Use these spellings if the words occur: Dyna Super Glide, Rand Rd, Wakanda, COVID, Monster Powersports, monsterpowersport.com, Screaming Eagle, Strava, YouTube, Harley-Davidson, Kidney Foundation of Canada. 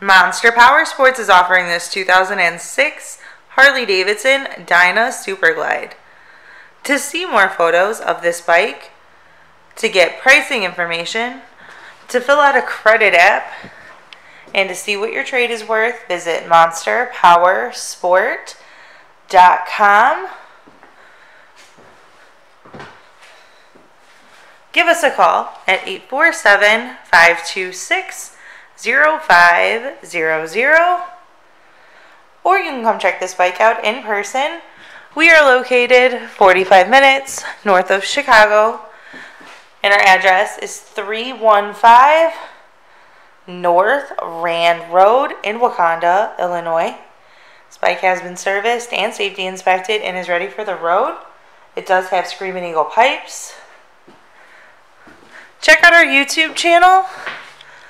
Monster Powersports is offering this 2006 Harley-Davidson Dyna Super Glide. To see more photos of this bike, to get pricing information, to fill out a credit app, and to see what your trade is worth, visit monsterpowersport.com. Give us a call at 847-526-0500, or you can come check this bike out in person. We are located 45 minutes north of Chicago, and our address is 315 North Rand Road in Wakanda, Illinois. This bike has been serviced and safety inspected and is ready for the road. It does have Screaming Eagle pipes. Check out our YouTube channel.